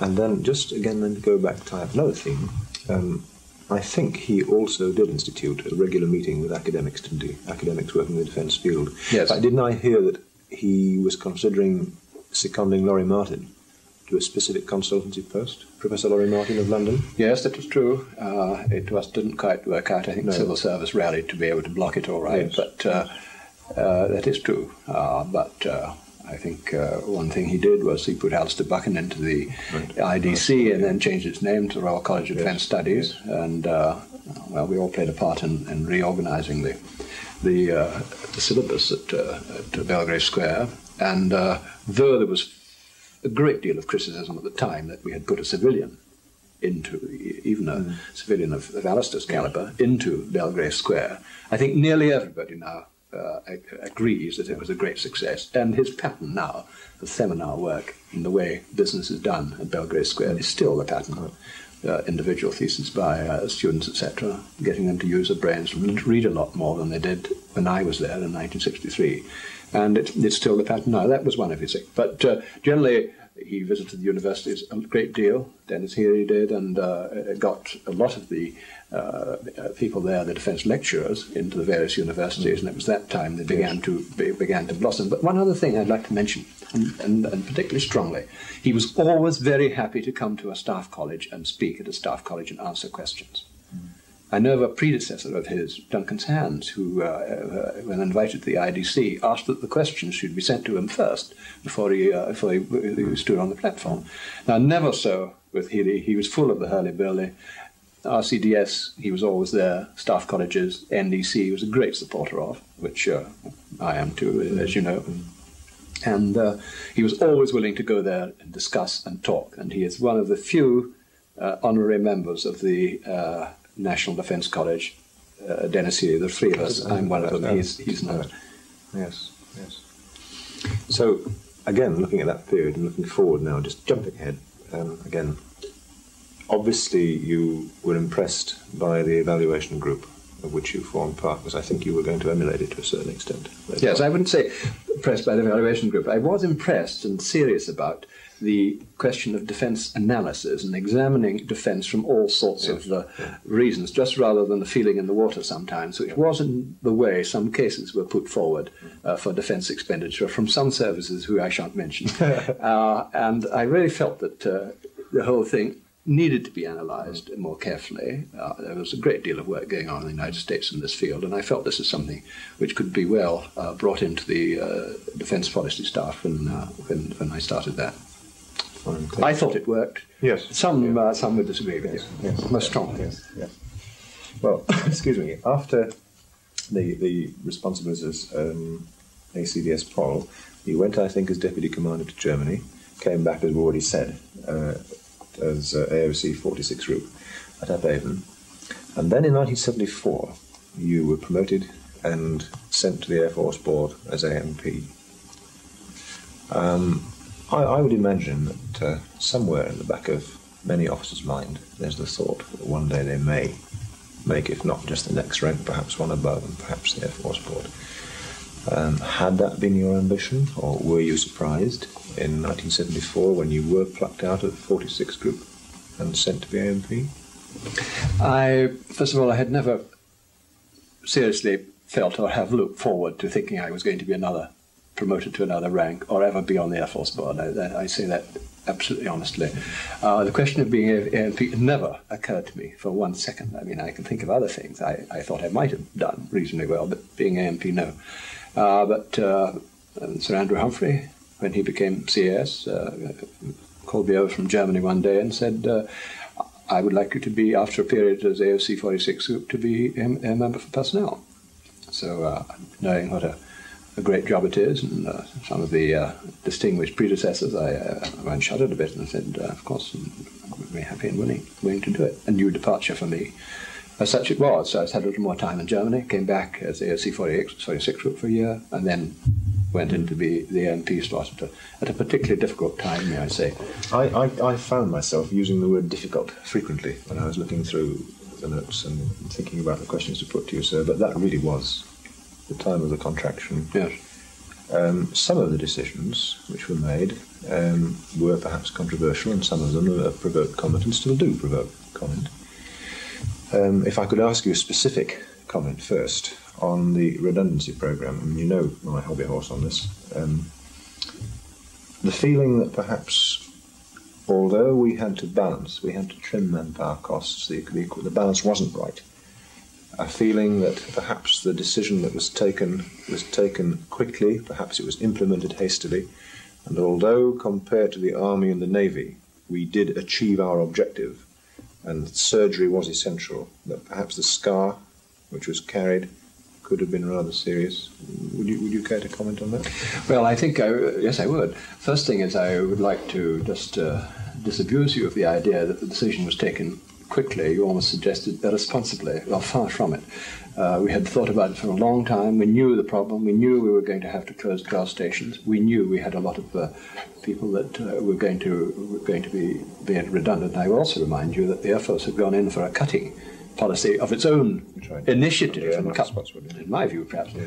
And then just again, then go back to another theme. Um, I think he also did institute a regular meeting with academics, didn't he? Academics working in the defence field. Yes. But didn't I hear that he was considering seconding Laurie Martin to a specific consultancy post? Professor Laurie Martin of London? Yes, that was true. Uh, it was, didn't quite work out. I think no. the civil service rallied to be able to block it all right, yes. but uh, uh, that is true. Uh, but... Uh, I think uh, one thing he did was he put Alistair Buchan into the right. I D C right. and then changed its name to the Royal College of yes. Defence Studies. Yes. And, uh, well, we all played a part in, in reorganising the the, uh, the syllabus at, uh, at Belgrave Square. And uh, though there was a great deal of criticism at the time that we had put a civilian into, even a mm. civilian of, of Alistair's calibre, into Belgrave Square, I think nearly everybody now Uh, agrees that it was a great success, and his pattern now, the seminar work and the way business is done at Belgrave Square is still the pattern. Uh, individual theses by uh, students, et cetera, getting them to use their brains and mm. read a lot more than they did when I was there in nineteen sixty-three, and it, it's still the pattern now. That was one of his things. But uh, generally, he visited the universities a great deal. Denis Healy did, and uh, got a lot of the Uh, people there, the defence lecturers, into the various universities, and it was that time they began to be, began to blossom. But one other thing I'd like to mention, and, and, and particularly strongly, he was always very happy to come to a staff college and speak at a staff college and answer questions. Mm. I know of a predecessor of his, Duncan's Hands, who, uh, uh, when invited to the I D C, asked that the questions should be sent to him first before he, uh, before he, he stood on the platform. Now, never so with Healy. He was full of the hurly-burly. R C D S, he was always there, staff colleges, N D C, he was a great supporter of, which uh, I am too, as you know. And uh, he was always willing to go there and discuss and talk, and he is one of the few uh, honorary members of the uh, National Defence College, uh, Denis Healy, the three of us, I'm one of them, he's, he's not. Yes, yes. So, again, looking at that period and looking forward now, just jumping ahead um, again, obviously, you were impressed by the evaluation group of which you formed part, because I think you were going to emulate it to a certain extent. Yes, I wouldn't say impressed by the evaluation group. I was impressed and serious about the question of defence analysis and examining defence from all sorts yes. of uh, yeah. reasons, just rather than the feeling in the water sometimes, which wasn't the way some cases were put forward uh, for defence expenditure from some services who I shan't mention. uh, and I really felt that uh, the whole thing needed to be analysed more carefully. Uh, there was a great deal of work going on in the United States in this field, and I felt this is something which could be well uh, brought into the uh, defence policy staff when, uh, when, when I started that. I thought it worked. Yes. Some, yeah. uh, some would disagree with yes. you, yes. most strongly. Yes. Yes. Well, excuse me, after the, the responsibilities as um, A C D S Pol, you went, I think, as Deputy Commander to Germany, came back, as we already said, uh, as uh, A O C forty-six Group at Aden, and then in nineteen seventy-four you were promoted and sent to the Air Force Board as A M P. Um, I, I would imagine that uh, somewhere in the back of many officers' mind there's the thought that one day they may make, if not just the next rank, perhaps one above, and perhaps the Air Force Board. Um, had that been your ambition, or were you surprised in nineteen seventy-four when you were plucked out of forty-six Group and sent to the A M P? I, first of all, I had never seriously felt or have looked forward to thinking I was going to be another promoted to another rank or ever be on the Air Force Board. I, I say that absolutely honestly. Uh, the question of being A M P never occurred to me for one second. I mean, I can think of other things I, I thought I might have done reasonably well, but being A M P, no. Uh, but uh, Sir Andrew Humphrey, when he became C A S, uh, called me over from Germany one day and said, uh, I would like you to be, after a period as A O C forty-six Group, to be a, a member for personnel. So, uh, knowing what a, a great job it is, and uh, some of the uh, distinguished predecessors, I, uh, I shuddered a bit and said, uh, of course, I'm very happy and willing, willing to do it. A new departure for me. As such it was. So I had a little more time in Germany, came back as A O C forty-six Group for a year, and then went in to be the A M P slot at a, at a particularly difficult time, may I say. I, I, I found myself using the word difficult frequently when I was looking through the notes and thinking about the questions to put to you, sir, but that really was the time of the contraction. Yes. Um, some of the decisions which were made um, were perhaps controversial, and some of them have provoked comment and still do provoke comment. Um, if I could ask you a specific comment first on the redundancy programme, and you know my hobby horse on this, um, the feeling that perhaps, although we had to balance, we had to trim manpower costs, the, the, the balance wasn't right. A feeling that perhaps the decision that was taken was taken quickly, perhaps it was implemented hastily, and although compared to the Army and the Navy, we did achieve our objective, and surgery was essential, that perhaps the scar which was carried could have been rather serious. Would you, would you care to comment on that? Well, I think, I, yes, I would. First thing is I would like to just uh, disabuse you of the idea that the decision was taken quickly. You almost suggested irresponsibly. Well, far from it. Uh, we had thought about it for a long time. We knew the problem. We knew we were going to have to close ground stations. We knew we had a lot of uh, people that uh, were going to were going to be, be redundant. And I will also remind you that the Air Force had gone in for a cutting policy of its own right. initiative, yeah, and cut, in my view, perhaps yeah.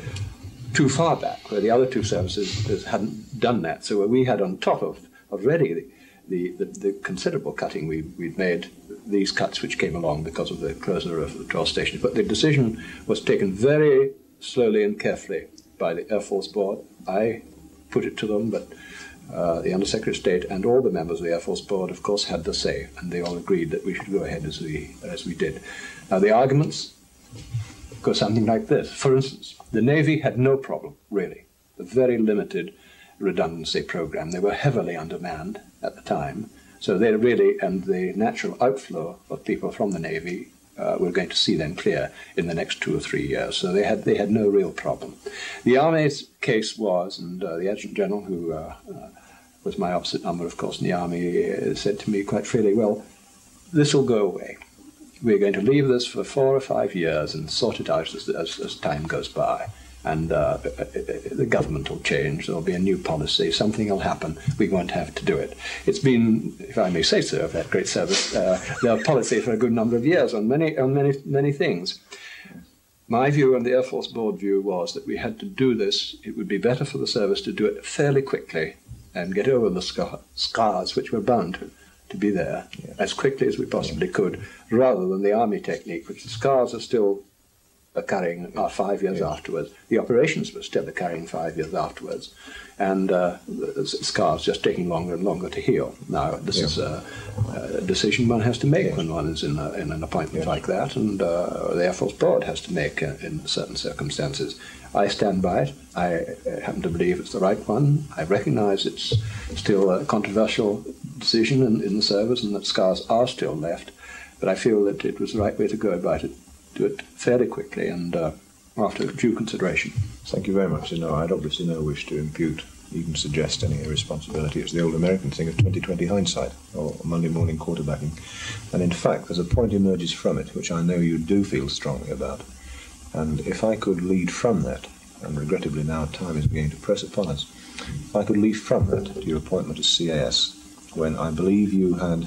too far back, where the other two services hadn't done that. So we had on top of already the, the, the, the considerable cutting we, we'd made, these cuts which came along because of the closure of the twelve stations. But the decision was taken very slowly and carefully by the Air Force Board. I put it to them, but uh, the Undersecretary of State and all the members of the Air Force Board, of course, had the say, and they all agreed that we should go ahead as we, as we did. Now, the arguments go something like this. For instance, the Navy had no problem, really, a very limited redundancy program. They were heavily undermanned at the time. So they really, and the natural outflow of people from the Navy, uh, we're going to see them clear in the next two or three years. So they had they had no real problem. The Army's case was, and uh, the Adjutant General, who uh, uh, was my opposite number, of course, in the Army, uh, said to me quite freely, well, this will go away. We're going to leave this for four or five years and sort it out as, as, as time goes by. And uh, the government will change, there'll be a new policy, something will happen, we won't have to do it. It's been, if I may say so, of that great service, uh, their policy for a good number of years on many, on many, many things. My view and the Air Force Board view was that we had to do this, it would be better for the service to do it fairly quickly and get over the scar scars which were bound to, to be there yeah. as quickly as we possibly could, rather than the Army technique, which the scars are still are carrying, or five years yeah. afterwards. The operations were still carrying five years afterwards. And uh, the scar's just taking longer and longer to heal. Now, this yeah. is a, a decision one has to make yeah. when one is in, a, in an appointment yeah. like that, and uh, the Air Force Board has to make uh, in certain circumstances. I stand by it. I happen to believe it's the right one. I recognise it's still a controversial decision in, in the service, and that scars are still left. But I feel that it was the right way to go about it, do it fairly quickly and uh, after due consideration. Thank you very much. No, I'd obviously no wish to impute, even suggest any irresponsibility. It's the old American thing of twenty twenty hindsight, or Monday morning quarterbacking. And in fact, there's a point emerges from it, which I know you do feel strongly about. And if I could lead from that, and regrettably now time is beginning to press upon us, if I could lead from that to your appointment as C A S, when I believe you had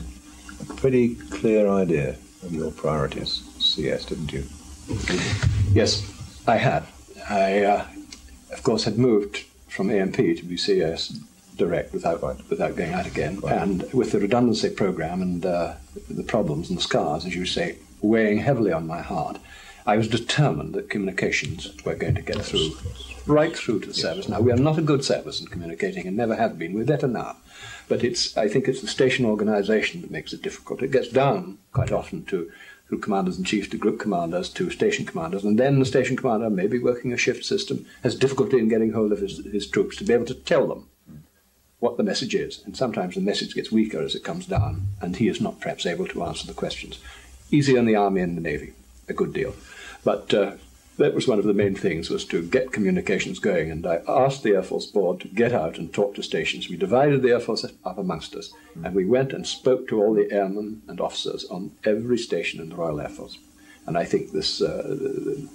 a pretty clear idea of your priorities, C S, didn't you? Yes, I had. I, uh, of course, had moved from A M P to be C S direct without right. without going out again, right. and with the redundancy program and uh, the problems and the scars, as you say, weighing heavily on my heart, I was determined that communications were going to get through, right through to the yes. service. Now, we are not a good service in communicating, and never have been. We're better now. But it's, I think it's the station organisation that makes it difficult. It gets down quite often to, to commanders-in-chiefs, to group commanders, to station commanders, and then the station commander, maybe working a shift system, has difficulty in getting hold of his, his troops to be able to tell them what the message is. And sometimes the message gets weaker as it comes down, and he is not perhaps able to answer the questions. Easier in the Army and the Navy, a good deal. But uh, that was one of the main things, was to get communications going, and I asked the Air Force Board to get out and talk to stations. We divided the Air Force up amongst us, mm. and we went and spoke to all the airmen and officers on every station in the Royal Air Force. And I think this uh,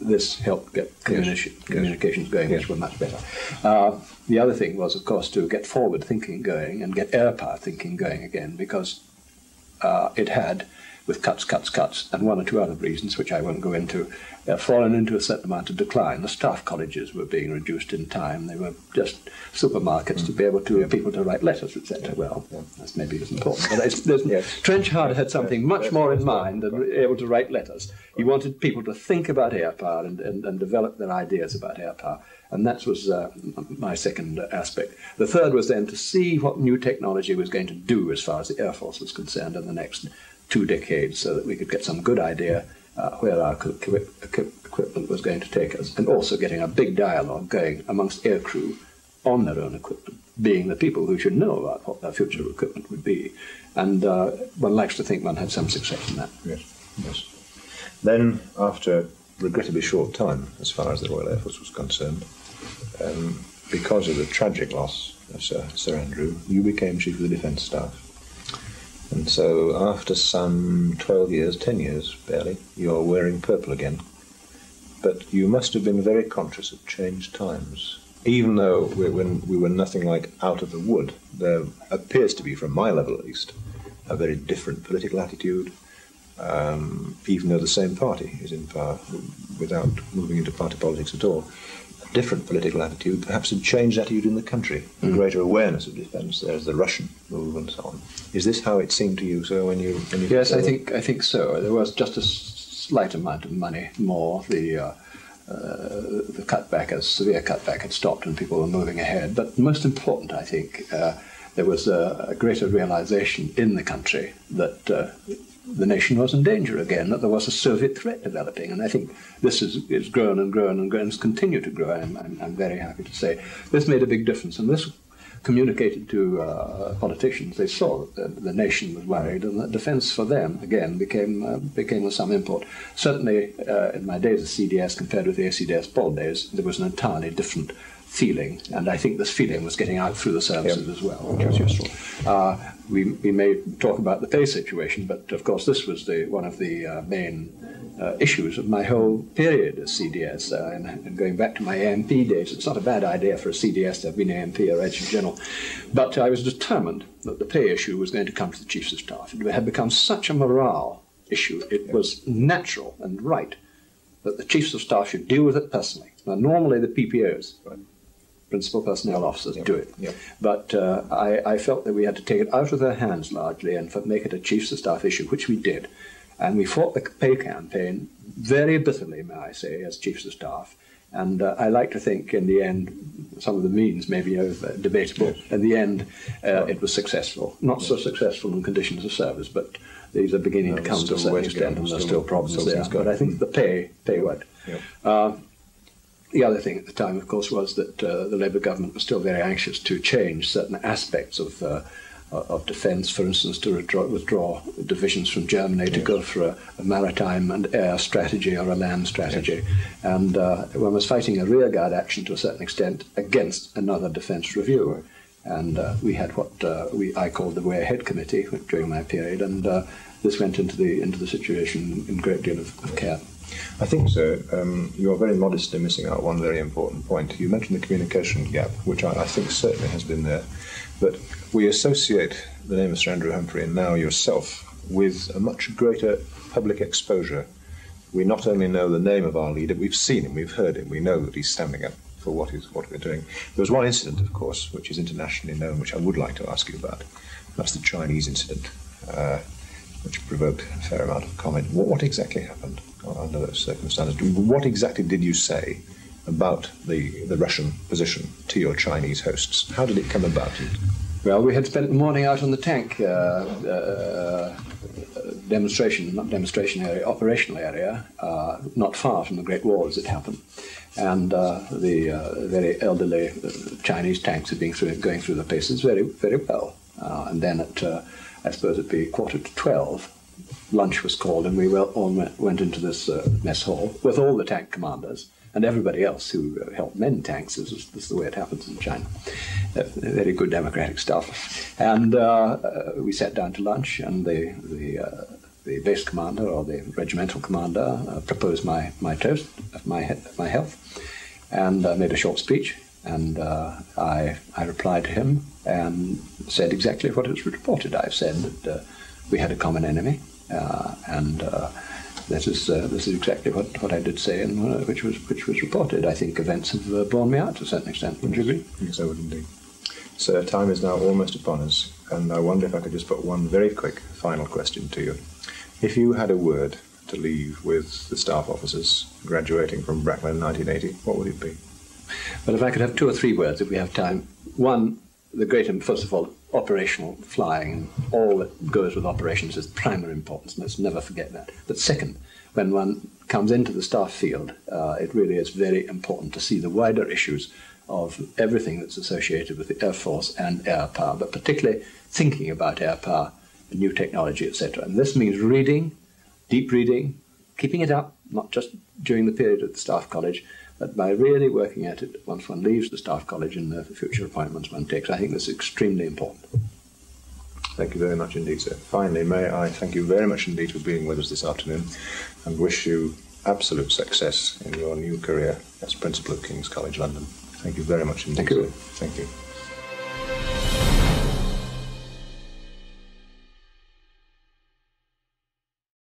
this helped get communi yes. communications going, yes. which were much better. Uh, the other thing was, of course, to get forward thinking going and get air power thinking going again, because uh, it had... with cuts, cuts, cuts, and one or two other reasons, which I won't go into, uh, fallen into a certain amount of decline. The staff colleges were being reduced in time. They were just supermarkets mm. to be able to, yeah. people to write letters, et cetera. Yeah. Well, yeah. that's maybe isn't important. But it's, yes. Trench Hard had something yes. much yes. more in mind than right. able to write letters. Right. He wanted people to think about air power and, and, and develop their ideas about air power. And that was uh, my second aspect. The third was then to see what new technology was going to do as far as the Air Force was concerned in the next two decades, so that we could get some good idea uh, where our equipment was going to take us, and also getting a big dialogue going amongst aircrew on their own equipment, being the people who should know about what their future equipment would be. And uh, one likes to think one had some success in that. Yes, yes. Then, after regrettably short time, as far as the Royal Air Force was concerned, um, because of the tragic loss of Sir, Sir Andrew, you became Chief of the Defence Staff. And so after some twelve years, ten years barely, you're wearing purple again. But you must have been very conscious of changed times. Even though we, when we were nothing like out of the wood, there appears to be, from my level at least, a very different political attitude, um, even though the same party is in power, without moving into party politics at all. A different political attitude, perhaps a changed attitude in the country, a mm. greater awareness of defence. There's the Russian move and so on. Is this how it seemed to you, sir, when you... When you yes, I think, I think so. There was just a slight amount of money more. The, uh, uh, the cutback, a severe cutback, had stopped and people were moving ahead. But most important, I think, uh, there was a, a greater realisation in the country that... Uh, the nation was in danger again, that there was a Soviet threat developing. And I think this has is, is grown and grown and grown, and has continued to grow, I'm, I'm, I'm very happy to say. This made a big difference, and this communicated to uh, politicians. They saw that the, the nation was worried, and that defence for them, again, became, uh, became of some import. Certainly, uh, in my days as C D S, compared with the A C D S Ball days, there was an entirely different feeling, and I think this feeling was getting out through the services yep. as well, which was useful. Uh, we, we may talk about the pay situation, but of course this was the, one of the uh, main uh, issues of my whole period as C D S, uh, and, and going back to my A M P days. It's not a bad idea for a C D S to have been A M P or Adjutant General, but I was determined that the pay issue was going to come to the Chiefs of Staff. It had become such a morale issue, it yep. was natural and right that the Chiefs of Staff should deal with it personally. Now normally the P P Os, right. principal personnel officers yep. do it. Yep. But uh, I, I felt that we had to take it out of their hands largely and for, make it a Chiefs of Staff issue, which we did. And we fought the pay campaign very bitterly, may I say, as Chiefs of Staff. And uh, I like to think in the end, some of the means may be over, debatable. Yes. In the end, uh, it was successful. Not yes. so successful in conditions of service, but these are beginning no, to come to a certain extent, and there are still problems still there. But I think the pay, pay went. Yep. Uh, the other thing at the time, of course, was that uh, the Labour government was still very anxious to change certain aspects of uh, of defence, for instance, to withdraw, withdraw divisions from Germany, to yes. go for a, a maritime and air strategy or a land strategy. Yes. And uh, one was fighting a rearguard action to a certain extent against another defence review. And uh, we had what uh, we I called the Way Ahead Committee during my period, and uh, this went into the into the situation in a great deal of, of care. I think so. Um, you are very modestly missing out one very important point. You mentioned the communication gap, which I, I think certainly has been there. But we associate the name of Sir Andrew Humphrey, and now yourself, with a much greater public exposure. We not only know the name of our leader, we've seen him, we've heard him, we know that he's standing up for what, he's, what we're doing. There was one incident, of course, which is internationally known, which I would like to ask you about. That's the Chinese incident, uh, which provoked a fair amount of comment. What, what exactly happened under those circumstances? What exactly did you say about the, the Russian position to your Chinese hosts? How did it come about? Well, we had spent the morning out on the tank uh, uh, demonstration, not demonstration area, operational area, uh, not far from the Great Wall as it happened. And uh, the uh, very elderly Chinese tanks had been through, going through the places very, very well. Uh, and then at, uh, I suppose it'd be quarter to twelve, lunch was called, and we well, all went into this uh, mess hall with all the tank commanders and everybody else who helped mend tanks. This is, this is the way it happens in China. Uh, very good democratic stuff. And uh, uh, we sat down to lunch, and the the, uh, the base commander or the regimental commander uh, proposed my my toast of my of my health, and uh, made a short speech. And uh, I I replied to him and said exactly what it was reported. I said that uh, we had a common enemy, uh, and. Uh, This is uh, this is exactly what, what I did say, and uh, which was which was reported. I think events have uh, borne me out to a certain extent. Would you agree? Yes, I would indeed. So time is now almost upon us, and I wonder if I could just put one very quick final question to you. If you had a word to leave with the staff officers graduating from Bracknell in nineteen eighty, what would it be? Well, if I could have two or three words, if we have time. One, the great, first of all, operational flying and all that goes with operations is primary importance. Let's never forget that. But second, when one comes into the staff field, uh, it really is very important to see the wider issues of everything that's associated with the Air Force and air power, but particularly thinking about air power, new technology, et cetera. And this means reading, deep reading, keeping it up, not just during the period at the Staff College, but by really working at it once one leaves the Staff College and the future appointments one takes. I think that's extremely important. Thank you very much indeed, sir. Finally, may I thank you very much indeed for being with us this afternoon, and wish you absolute success in your new career as Principal of King's College London. Thank you very much indeed. Thank you. Sir. Thank you.